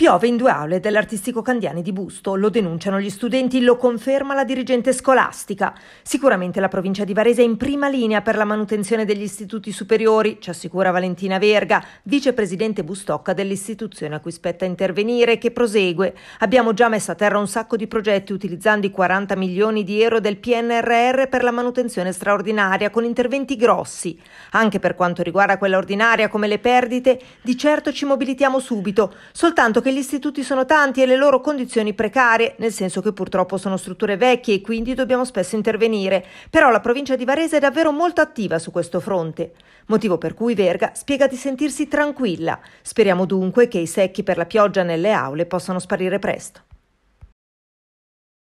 Piove in due aule dell'artistico Candiani di Busto, lo denunciano gli studenti, lo conferma la dirigente scolastica. Sicuramente la provincia di Varese è in prima linea per la manutenzione degli istituti superiori, ci assicura Valentina Verga, vicepresidente Bustocca dell'istituzione a cui spetta intervenire, che prosegue. Abbiamo già messo a terra un sacco di progetti utilizzando i 40 milioni di euro del PNRR per la manutenzione straordinaria, con interventi grossi. Anche per quanto riguarda quella ordinaria, come le perdite, di certo ci mobilitiamo subito, soltanto che gli istituti sono tanti e le loro condizioni precarie, nel senso che purtroppo sono strutture vecchie e quindi dobbiamo spesso intervenire. Però la provincia di Varese è davvero molto attiva su questo fronte, motivo per cui Verga spiega di sentirsi tranquilla. Speriamo dunque che i secchi per la pioggia nelle aule possano sparire presto.